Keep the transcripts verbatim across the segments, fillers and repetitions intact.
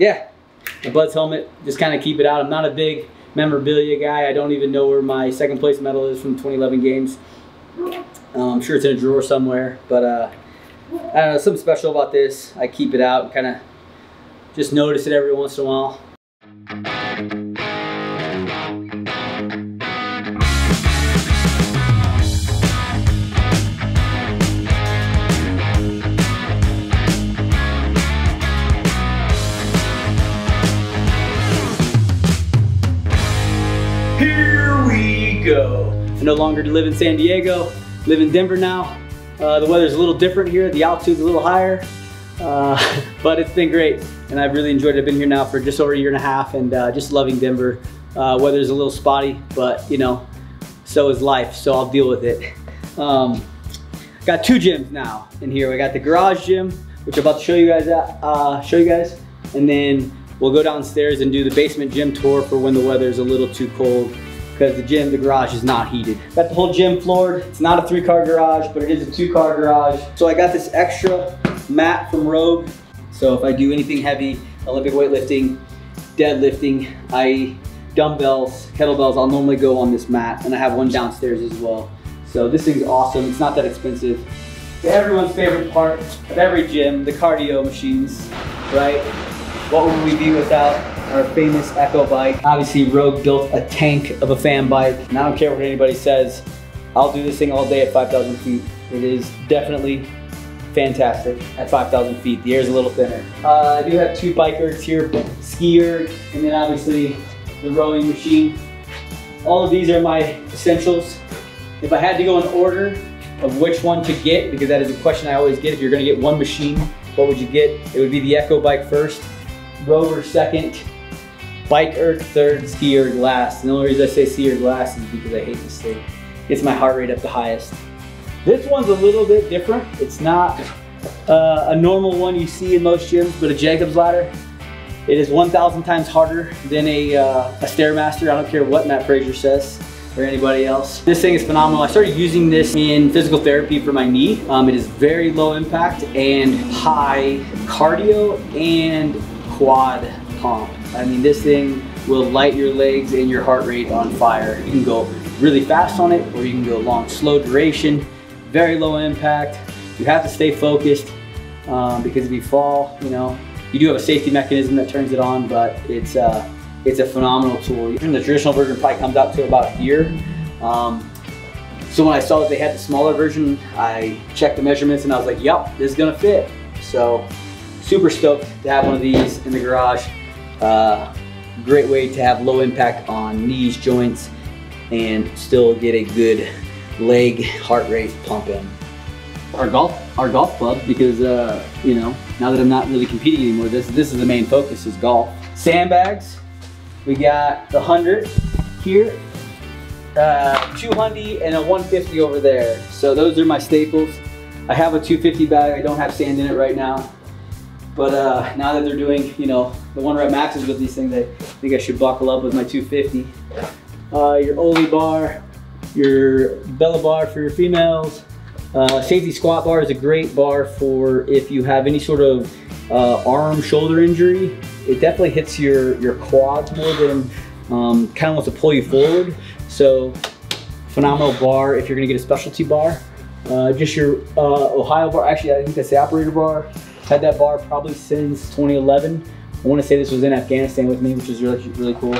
yeah, the B U D/S helmet, just kind of keep it out. I'm not a big memorabilia guy. I don't even know where my second place medal is from twenty eleven games. Um, I'm sure it's in a drawer somewhere, but uh, I don't know, something special about this. I keep it out and kind of just notice it every once in a while. I no longer live in San Diego, live in Denver now. Uh, the weather's a little different here, the altitude's a little higher, uh, but it's been great and I've really enjoyed it. I've been here now for just over a year and a half and uh, just loving Denver. Uh, weather's a little spotty, but you know, so is life, so I'll deal with it. Um, got two gyms now in here. We got the garage gym, which I'm about to show you guys, at, uh, show you guys, and then we'll go downstairs and do the basement gym tour for when the weather's a little too cold, because the gym, the garage is not heated. Got the whole gym floored. It's not a three car garage, but it is a two car garage. So I got this extra mat from Rogue. So if I do anything heavy, Olympic weightlifting, deadlifting, that is dumbbells, kettlebells, I'll normally go on this mat, and I have one downstairs as well. So this thing's awesome, it's not that expensive. Everyone's favorite part of every gym, the cardio machines, right? What would we be without our famous Echo Bike? Obviously, Rogue built a tank of a fan bike, and I don't care what anybody says, I'll do this thing all day at five thousand feet. It is definitely fantastic at five thousand feet. The air's a little thinner. Uh, I do have two bike ergs here, ski erg, and then obviously the rowing machine. All of these are my essentials. If I had to go in order of which one to get, because that is a question I always get, if you're gonna get one machine, what would you get? It would be the Echo Bike first, Rover second, bike erg third, ski erg last. And the only reason I say ski erg last is because I hate this thing. Gets my heart rate up the highest. This one's a little bit different. It's not uh, a normal one you see in most gyms, but a Jacob's Ladder. It is one thousand times harder than a, uh, a Stairmaster. I don't care what Matt Fraser says or anybody else. This thing is phenomenal. I started using this in physical therapy for my knee. Um, it is very low impact and high cardio and quad pump. I mean, this thing will light your legs and your heart rate on fire. You can go really fast on it, or you can go long, slow duration, very low impact. You have to stay focused um, because if you fall, you know, you do have a safety mechanism that turns it on, but it's, uh, it's a phenomenal tool. And the traditional version probably comes out to about here. Um, so when I saw that they had the smaller version, I checked the measurements and I was like, yep, this is gonna fit. So super stoked to have one of these in the garage. Uh, great way to have low impact on knees, joints, and still get a good leg heart rate pump in. Our golf, our golf club, because uh, you know, now that I'm not really competing anymore, this this is the main focus is golf. Sandbags, we got the hundred here, uh, two hundred and a one fifty over there. So those are my staples. I have a two fifty bag. I don't have sand in it right now. But uh, now that they're doing, you know, the one rep maxes with these things, I think I should buckle up with my two fifty. Uh, your Oli bar, your Bella bar for your females. Uh, Safety Squat Bar is a great bar for if you have any sort of uh, arm, shoulder injury. It definitely hits your, your quads more than um, kind of wants to pull you forward. So phenomenal bar if you're going to get a specialty bar. Uh, just your uh, Ohio bar, actually I think that's the Operator bar. Had that bar probably since twenty eleven. I want to say this was in Afghanistan with me, which is really, really cool.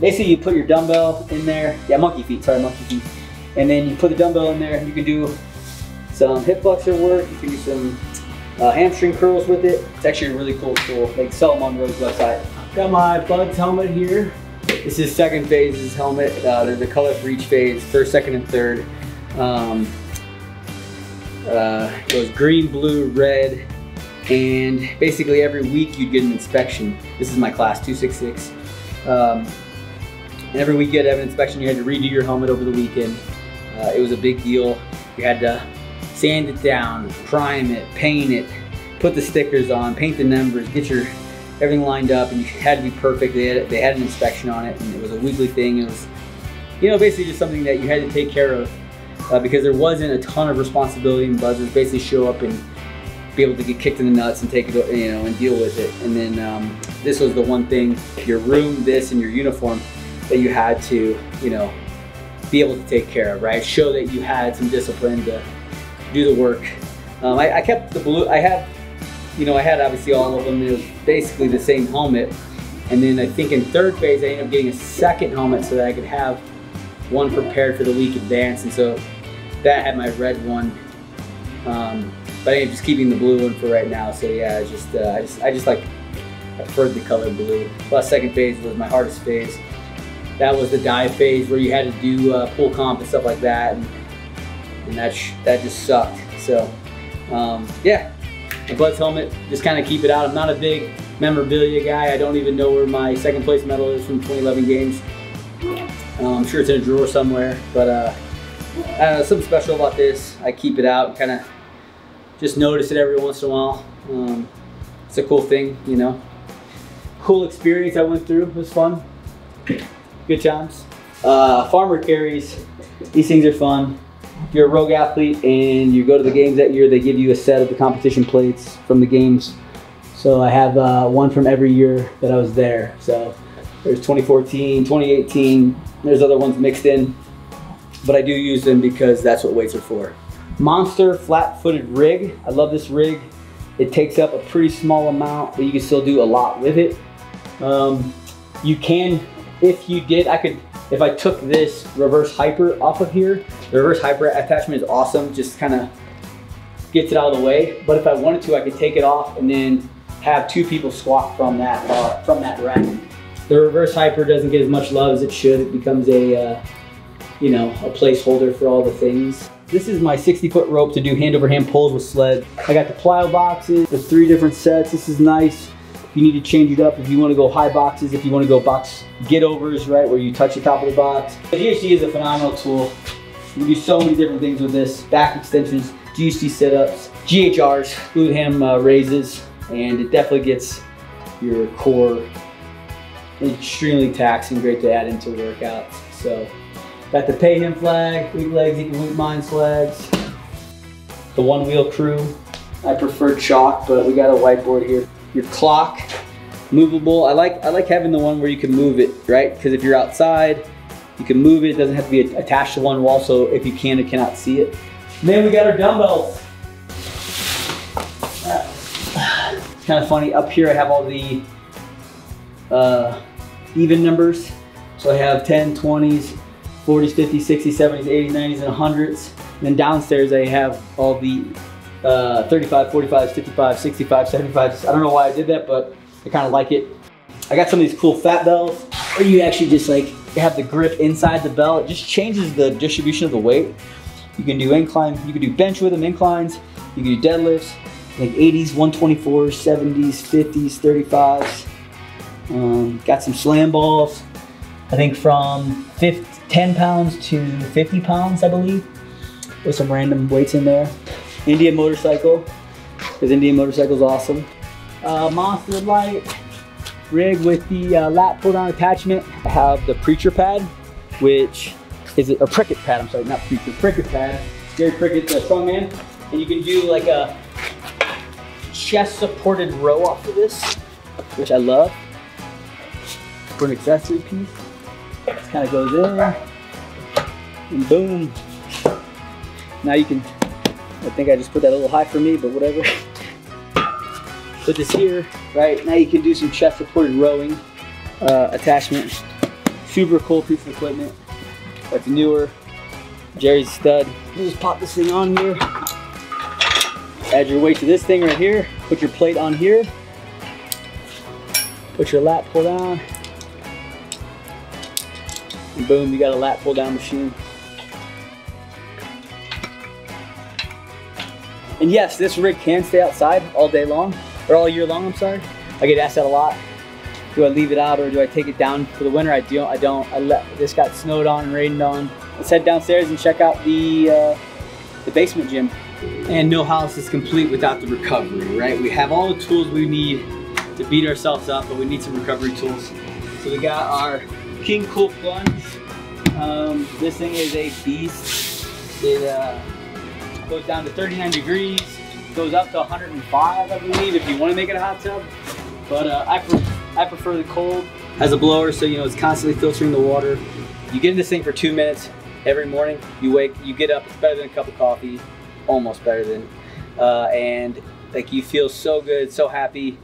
Basically, you put your dumbbell in there. Yeah, monkey feet, sorry, monkey feet. And then you put the dumbbell in there. You can do some hip flexor work. You can do some uh, hamstring curls with it. It's actually a really cool tool. They sell them on Rogue's website. Got my B U D/S helmet here. This is second phase's helmet. Uh, there's a color for each phase, first, second, and third. Um, uh, it goes green, blue, red, and basically every week you'd get an inspection. This is my class two sixty-six. Um, and every week you'd have an inspection. You had to redo your helmet over the weekend. Uh, it was a big deal. You had to sand it down, prime it, paint it, put the stickers on, paint the numbers, get your everything lined up, and you had to be perfect. They had, they had an inspection on it, and it was a weekly thing. It was, you know, basically just something that you had to take care of uh, because there wasn't a ton of responsibility in B U D/S. Basically show up and be able to get kicked in the nuts and take it, you know, and deal with it. And then um, this was the one thing, your room, this, and your uniform that you had to, you know, be able to take care of, right? Show that you had some discipline to do the work. Um, I, I kept the blue, I had, you know, I had obviously all of them. It was basically the same helmet. And then I think in third phase, I ended up getting a second helmet so that I could have one prepared for the week advance. And so that had my red one. Um, but I ended up just keeping the blue one for right now. So yeah, it's just, uh, I just, I just like, I preferred the color blue. Plus second phase was my hardest phase. That was the dive phase where you had to do uh, pull comp and stuff like that. And, and that, sh that just sucked. So um, yeah, my B U D/S helmet, just kind of keep it out. I'm not a big memorabilia guy. I don't even know where my second place medal is from twenty eleven games. Um, I'm sure it's in a drawer somewhere, but uh, I don't know, something special about this. I keep it out, kind of just notice it every once in a while. Um, it's a cool thing, you know. Cool experience I went through, it was fun. Good times. Uh, farmer carries, these things are fun. If you're a Rogue athlete and you go to the games that year, they give you a set of the competition plates from the games. So I have uh, one from every year that I was there. So there's twenty fourteen, twenty eighteen, there's other ones mixed in, but I do use them because that's what weights are for. Monster Flat Footed Rig. I love this rig. It takes up a pretty small amount, but you can still do a lot with it. Um, you can, if you did, I could, if I took this reverse hyper off of here, the reverse hyper attachment is awesome, just kind of gets it out of the way. But if I wanted to, I could take it off and then have two people squat from that bar, from that rack. The reverse hyper doesn't get as much love as it should. It becomes a, uh, you know, a placeholder for all the things. This is my sixty foot rope to do hand over hand pulls with sled. I got the plyo boxes, the three different sets. This is nice. If you need to change it up, if you want to go high boxes, if you want to go box get overs, right, where you touch the top of the box. The G H D is a phenomenal tool. You can do so many different things with this. Back extensions, G H D sit-ups, G H Rs, glute ham uh, raises. And it definitely gets your core extremely taxing, great to add into workouts. So, got the pay him flag, weak legs equal weak minds flags. The one wheel crew, I prefer chalk, but we got a whiteboard here. Your clock, movable. I like I like having the one where you can move it, right? Because if you're outside, you can move it. It doesn't have to be attached to one wall, so if you can or cannot see it. And then we got our dumbbells. Kind of funny, up here I have all the uh, even numbers. So I have tens, twenties, forties, fifties, sixties, seventies, eighties, nineties, and hundreds. And then downstairs I have all the uh, thirty-five, forty-fives, fifty-fives, sixty-fives, seventy-fives. I don't know why I did that, but I kind of like it. I got some of these cool fat bells where you actually just like have the grip inside the bell. It just changes the distribution of the weight. You can do incline, you can do bench with them, inclines, you can do deadlifts. Like eighties, one twenty-fours, seventies, fifties, thirty-fives. Um, got some slam balls. I think from fifty, ten pounds to fifty pounds, I believe. With some random weights in there. Indian motorcycle, because Indian motorcycle is awesome. Uh, Monster Lite Rig with the uh, lat pull down attachment. I have the Pritchett Pad, which is a Pritchett Pad. I'm sorry, not Pritchett, Pritchett Pad. Gary Pritchett, the strongman, and you can do like a chest supported row off of this, which I love for an accessory piece. Just kind of goes in and boom. Now you can, I think I just put that a little high for me, but whatever. Put this here, right? Now you can do some chest supported rowing uh, attachment. Super cool piece of equipment. That's newer. Jerry's stud. You just pop this thing on here. Add your weight to this thing right here. Put your plate on here. Put your lat pull down. And boom, you got a lat pull down machine. And yes, this rig can stay outside all day long, or all year long, I'm sorry. I get asked that a lot. Do I leave it out or do I take it down for the winter? I don't, I don't, I let, this got snowed on and rained on. Let's head downstairs and check out the, uh, the basement gym. And no house is complete without the recovery, right? We have all the tools we need to beat ourselves up, but we need some recovery tools. So we got our King Cool Plunge. Um, this thing is a beast. It uh, goes down to thirty-nine degrees. goes up to one hundred five, I believe, if you want to make it a hot tub. But uh, I, pre I prefer the cold. Has a blower, so you know it's constantly filtering the water. You get in this thing for two minutes every morning. You wake, you get up. It's better than a cup of coffee, almost better than, uh, and like you feel so good, so happy.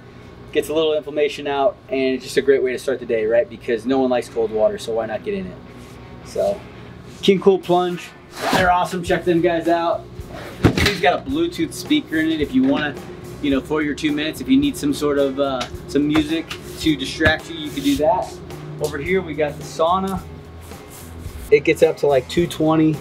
Gets a little inflammation out, and it's just a great way to start the day, right? Because no one likes cold water, so why not get in it? So, King Cool Plunge. They're awesome. Check them guys out. He's got a Bluetooth speaker in it if you want to, you know, for your two minutes. If you need some sort of uh, some music to distract you, you can do that. Over here we got the sauna. It gets up to like two twenty.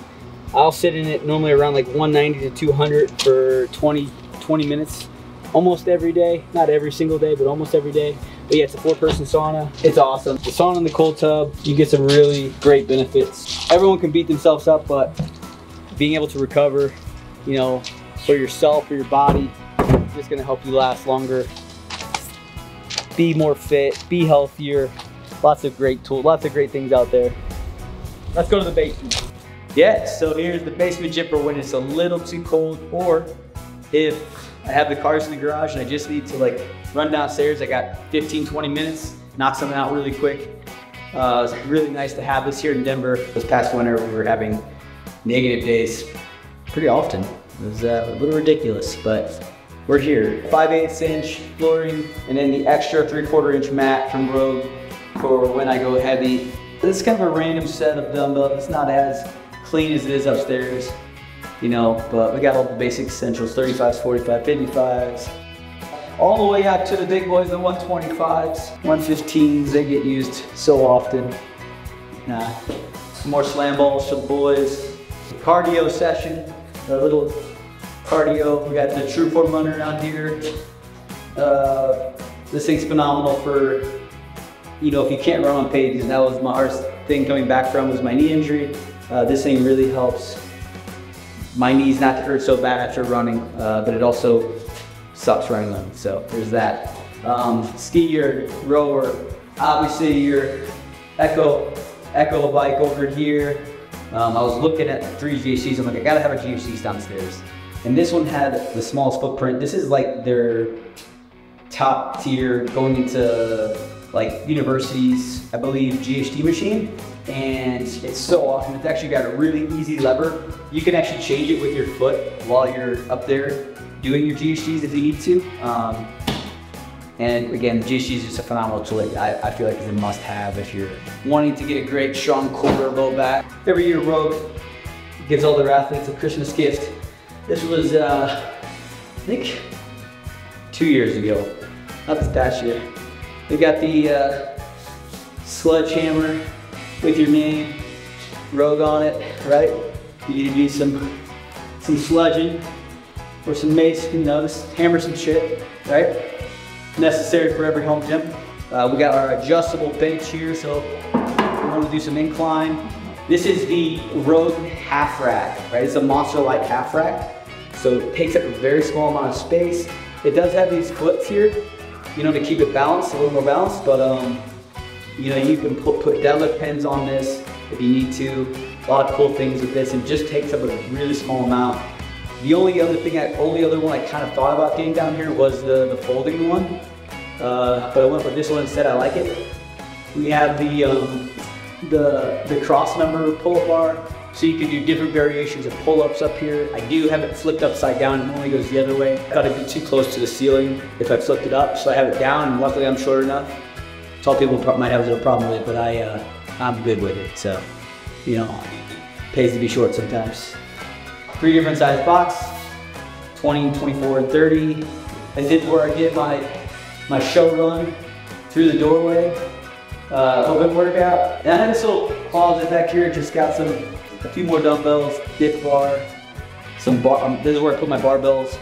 I'll sit in it normally around like one ninety to two hundred for twenty, twenty minutes. Almost every day, not every single day, but almost every day. But yeah, it's a four person sauna. It's awesome. The sauna and the cold tub, you get some really great benefits. Everyone can beat themselves up, but being able to recover, you know, for yourself, for your body, it's just gonna help you last longer, be more fit, be healthier. Lots of great tools, lots of great things out there. Let's go to the basement. Yeah, so here's the basement gym for when it's a little too cold, or if I have the cars in the garage and I just need to like run downstairs. I got fifteen, twenty minutes, knock something out really quick. Uh, it's really nice to have this here in Denver. This past winter, we were having negative days pretty often. It was uh, a little ridiculous, but we're here. five eighths inch flooring, and then the extra three quarter inch mat from Rogue for when I go heavy. This is kind of a random set of dumbbells. It's not as clean as it is upstairs, you know, but we got all the basic essentials, thirty-fives, forty-fives, fifty-fives, all the way out to the big boys, the one twenty-fives, one fifteens, they get used so often. Nah, some more slam balls for the boys. Cardio session, a little cardio. We got the TrueForm runner out here. Uh, this thing's phenomenal for, you know, if you can't run on pages, and that was my hardest thing coming back from was my knee injury. Uh, this thing really helps my knees not to hurt so bad after running, uh, but it also stops running them. So there's that. Um, skier, rower, obviously your Echo, Echo Bike over here. Um, I was looking at three G H Ds. I'm like, I gotta have a G H D downstairs. And this one had the smallest footprint. This is like their top tier going into like universities, I believe, G H D machine. And it's so awesome. It's actually got a really easy lever. You can actually change it with your foot while you're up there doing your G H Ds if you need to. Um, and again, G H D is just a phenomenal tool. I, I feel like it's a must have if you're wanting to get a great, strong core, low back. Every year, Rogue gives all their athletes a Christmas gift. This was, uh, I think, two years ago. Not this past year. We got the uh, sledgehammer with your name, Rogue on it, right? You need to do some, some sledging or some mace, you know, just hammer some shit, right? Necessary for every home gym. Uh, we got our adjustable bench here, so we want to do some incline. This is the Rogue half rack, right? It's a Monster Lite half rack. So it takes up a very small amount of space. It does have these clips here, you know, to keep it balanced, a little more balanced, but um, you know, you can put, put deadlift pins on this if you need to. A lot of cool things with this, and just takes up a really small amount. The only other thing, I, only other one I kind of thought about getting down here was the, the folding one, uh, but I went for this one instead. I like it. We have the um, the the cross member pull-up bar, so you can do different variations of pull-ups up here. I do have it flipped upside down. It only goes the other way. I thought it'd be too close to the ceiling if I flipped it up, so I have it down, and luckily I'm short enough. Tall people might have a little problem with it, but I, uh, I'm good with it, so, you know, pays to be short sometimes. Three different size box, twenty, twenty-four, and thirty. This is where I get my, my show run through the doorway, uh, a little bit workout. And I have this little closet back here, just got some, a few more dumbbells, dip bar, some bar, um, this is where I put my barbells.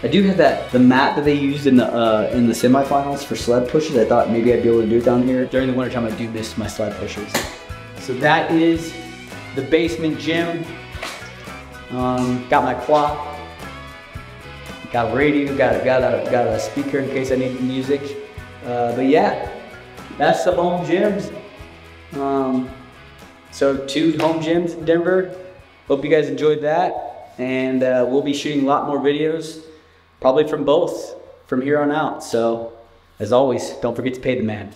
I do have that, the mat that they used in the uh, in the semifinals for sled pushes. I thought maybe I'd be able to do it down here. During the wintertime, I do miss my sled pushes. So that is the basement gym. Um, got my clock. Got a radio, got, got, a, got a speaker in case I need music. Uh, but yeah, that's the home gyms. Um, so two home gyms in Denver. Hope you guys enjoyed that. and uh, we'll be shooting a lot more videos, probably from both, from here on out. So as always, don't forget to pay the man.